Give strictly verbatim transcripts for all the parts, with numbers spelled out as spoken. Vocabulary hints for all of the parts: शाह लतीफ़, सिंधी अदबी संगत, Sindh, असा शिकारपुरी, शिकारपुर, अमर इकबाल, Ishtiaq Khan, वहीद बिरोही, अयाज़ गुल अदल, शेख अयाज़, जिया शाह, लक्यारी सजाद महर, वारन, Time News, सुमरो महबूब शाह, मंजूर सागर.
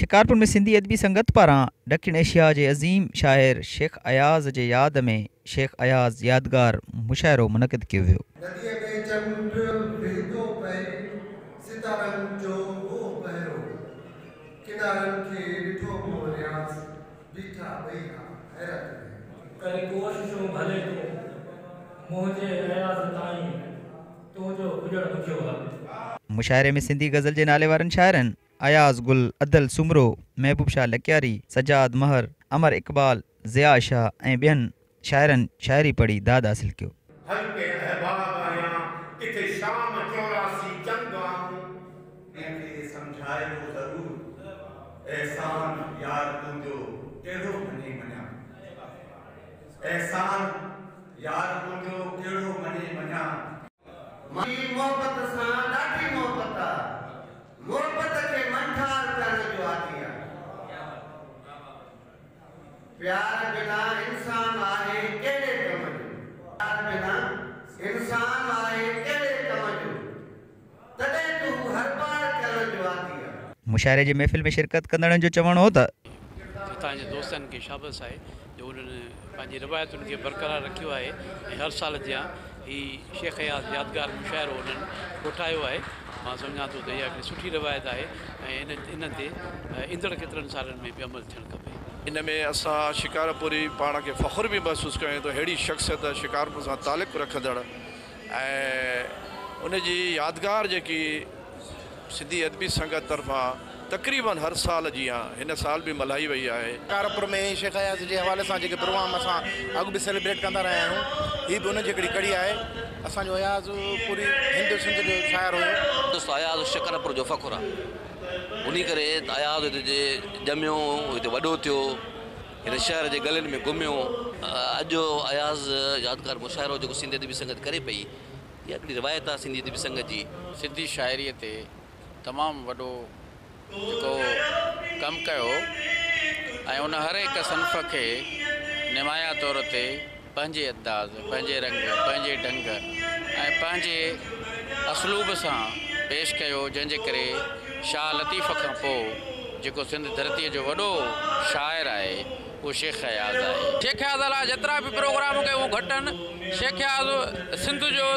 शिकारपुर में सिंधी अदबी संगत पारां दक्षिण एशिया के अजीम शायर शेख अयाज़ के याद में शेख अयाज़ यादगार मुशायरो मुनक़िद कियो वियो। मुशायरे में सिंधी गज़ल के नाले वारन शायरन अयाज़ गुल अदल, सुमरो महबूब शाह, लक्यारी सजाद महर, अमर इकबाल, जिया शाह ऐं ॿियनि शायरनि शायरी पढ़ी दाद हासिल कियो। प्यार बिना इंसान आहे केड़े कम जो, प्यार बिना इंसान आहे केड़े कम जो, तदे तू हर बार कल जो आती है। मुशायरे जी महफिल में शिरकत करण जो चवण हो त ताजे दोस्तन के शाबाश है जो उन्होंने पांजी रवायत उनके बरकरार रखियो है। हर साल जिया ही शेख अयाज़ यादगार मुशायरो उन्होंने उठायो है। मां समझा तो ये सुठी रवायत है इन इन इंदड़ केतरन साल में भी अमल थियन खपे। इनमें असा शिकारपुरी पान के फख्र भी महसूस करें तो अड़ी शख्सियत शिकारपुर से ताल्लुक़ रखदड़ उन जी यादगार जी सिंधी अदबी संगत तरफा तकरीबन हर साल जी इन साल भी मल्हाई वही है। शिकारपुर में शेख अयाज़ के हवाले से प्रोग्राम अस अग भी सेलिब्रेट कंदा रहा आहियूं। ये भी उनकी हिकड़ी कड़ी है। असो अयाज़ पूरी हिंद सिंध जो शायर हो। अयाज़ शिकारपुर जो फख्र उन्हीं करे अयाज़ हिते जमियो, हिते वॾो थियो, हिन शहर के गलियुनि में घुमियो। अज अयाज़ यादगार मुशायरो जो सिंधी अदबी संगत करे पई ये हिकिड़ी रिवायत है सिंधी अदबी संगत की। सिंधी शायरी ते तमाम वॾो जेको कम कयो ऐं उन हर एक सनफ़ के निमाया तौर ते पंहिंजे अंदाज़, पंहिंजे रंग, पंहिंजे ढंग ऐं पंहिंजे असलूब सां पेश कयो, जंहिंजे करे शाह लतीफ़ का जो सिंध धरती जो वो शायर है वो शेख अयाज़ है। शेख अयाज़ जतरा भी प्रोग्राम के वो घटन शेख अयाज़ सिंध जो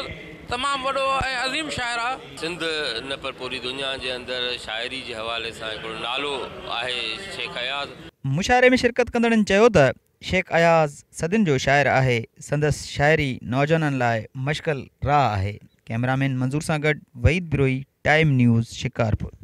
तमाम वो अजीम शायर है। सिंध न पर पूरी दुनिया के अंदर शायरी के हवाले से नालो है शेख अयाज़। मुशायरे में शिरकत कंदड़न शेख अयाज़ सदिन जो शायर है। संदस शायरी नौजवानन लाए मशकल राह है। Cameraman मंजूर सागर, वहीद बिरोही, time news, शिकारपुर।